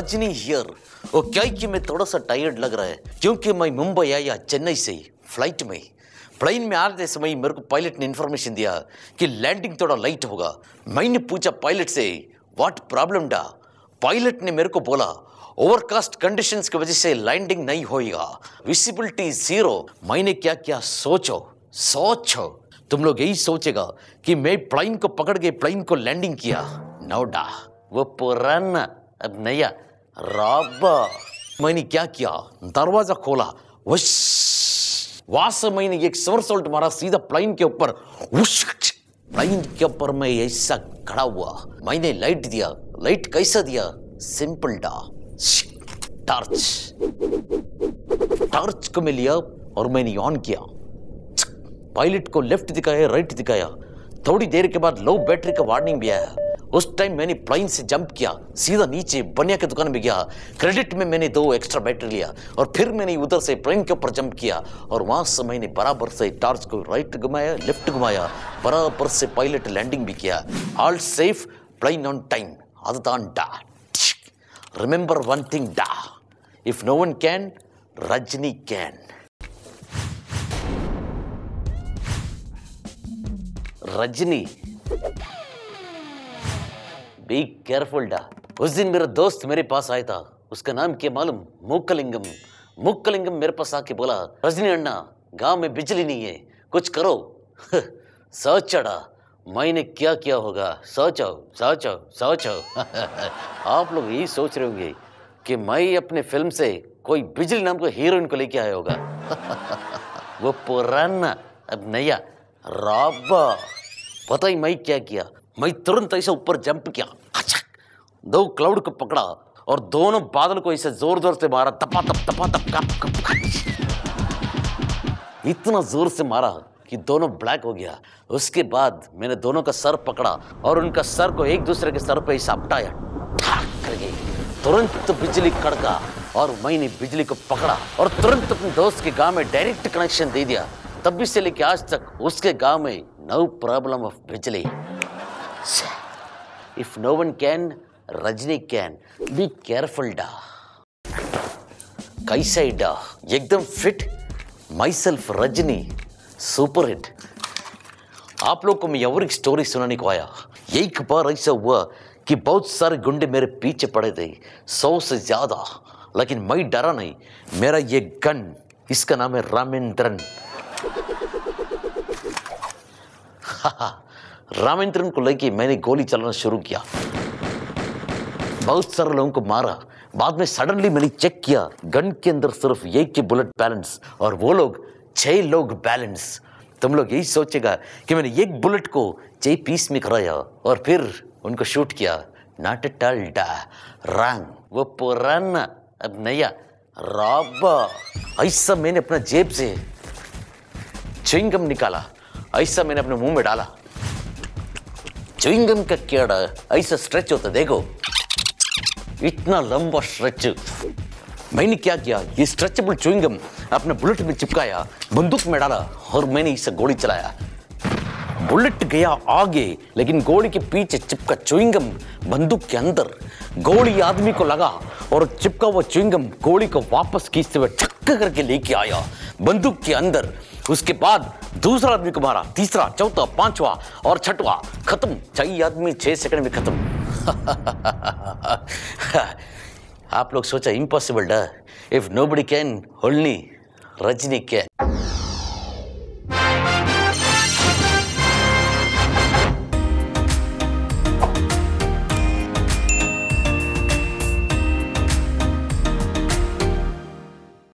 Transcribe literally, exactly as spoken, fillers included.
Rajni here. और क्या कि मैं थोड़ा सा टायर्ड लग रहा है क्योंकि मैं मुंबई आया चेन्नई से ही फ्लाइट में। प्लेन में आते समय मेरे को पायलट ने इन्फॉर्मेशन दिया कि लैंडिंग थोड़ा लेट होगा। मैंने पूछा पायलट से व्हाट प्रॉब्लम डा। पायलट ने मेरे को बोला ओवरकास्ट कंडीशंस की वजह से लैंडिंग नहीं होएगा, विजिबिलिटी जीरो। मैंने क्या क्या सोचो सोचो, तुम लोग यही सोचेगा कि मैं प्लेन को पकड़ के प्लेन को लैंडिंग किया। नो डा, वो पुराना अब नया रब्बा। मैंने क्या किया, दरवाजा खोला, वहां से मैंने एक सोमरसॉल्ट मारा सीधा प्लेन के ऊपर। प्लेन के ऊपर मैं ऐसा खड़ा हुआ। मैंने लाइट दिया, लाइट कैसा दिया, सिंपल डा, टॉर्च। टॉर्च को मैं लिया और मैंने ऑन किया। पायलट को लेफ्ट दिखाया, राइट दिखाया। थोड़ी देर के बाद लो बैटरी का वार्निंग भी आया। उस टाइम मैंने प्लेन से जंप किया, सीधा नीचे बनिया की दुकान में गया। क्रेडिट में मैंने दो एक्स्ट्रा बैटरी लिया और फिर मैंने उधर से प्लेन के ऊपर जंप किया और वहां से मैंने बराबर से टॉर्च को राइट घुमाया, लेफ्ट घुमाया, बराबर से पायलट लैंडिंग भी किया। All safe, plane on time. அதுதான் டா। Remember one thing डा, if no one can, Rajni can। Rajni be careful डा। उस दिन मेरा दोस्त मेरे पास आया था, उसका नाम क्या मालूम, मुक्कलिंगम। मुक्कलिंगम मेरे पास आके बोला रजनी अण्णा गांव में बिजली नहीं है, कुछ करो। सोचड़ा मैंने क्या क्या होगा, सोचो सोचो सोचो। आप लोग यही सोच रहे होंगे कि मैं अपने फिल्म से कोई बिजली नाम को हीरोइन को लेके आया होगा। वो पुराना अब नया रब्बा। पता ही मैं क्या किया, मैं तुरंत ऐसे ऊपर जंप किया, दो क्लाउड को पकड़ा और दोनों बादल को ऐसे जोर जोर से मारा, तपा तप तपा तप कप कप। इतना जोर से मारा कि दोनों ब्लैक हो गया। उसके बाद मैंने दोनों का सर पकड़ा और उनका सर को एक दूसरे के सर पे सापटाया, ठाक कर गई। तुरंत बिजली कड़का और मैंने बिजली को पकड़ा और तुरंत अपने दोस्त के गांव में डायरेक्ट कनेक्शन दे दिया। तभी से लेके आज तक उसके गांव में नो प्रॉब्लम ऑफ बिजली। If no one can, Rajni can. Be careful डा। कैसा डा, एकदम fit. Myself Rajni, super hit. आप लोग को मैं और एक स्टोरी सुनाने को आया। एक बार ऐसा हुआ कि बहुत सारे गुंडे मेरे पीछे पड़े थे, सौ से ज्यादा, लेकिन मैं डरा नहीं। मेरा ये गन, इसका नाम है रामेंद्रन। रामेंद्रन को लेके मैंने गोली चलाना शुरू किया, बहुत सारे लोगों को मारा। बाद में सडनली मैंने चेक किया, गन के अंदर सिर्फ एक ही बुलेट बैलेंस और वो लोग छह लोग बैलेंस। तुम लोग यही सोचेगा कि मैंने एक बुलेट को छह पीस में कराया और फिर उनको शूट किया। नॉट एट ऑल डा, रंग। वो पुराना अब नया रब्बा। ऐसा मैंने अपना जेब से च्युइंगम निकाला, ऐसा मैंने अपने मुंह में डाला। च्युइंगम का कीड़ा ऐसा स्ट्रेच होता, देखो इतना लंबा स्ट्रेच। मैंने क्या किया, ये स्ट्रेचेबल च्युइंगम अपने बुलेट में चिपकाया, बंदूक में डाला और मैंने इससे गोली चलाया। बुलेट गया आगे लेकिन गोली के पीछे चिपका च्युइंगम बंदूक के अंदर। गोली आदमी को लगा और चिपका हुआ च्युइंगम गोली को वापस खींचते हुए ठक्का करके लेके आया बंदूक के अंदर। उसके बाद दूसरा आदमी को मारा, तीसरा, चौथा, पांचवा और छठवा। खत्म, छह आदमी छह सेकंड में खत्म। आप लोग सोचा इम्पॉसिबल डा, if nobody can, only Rajni can.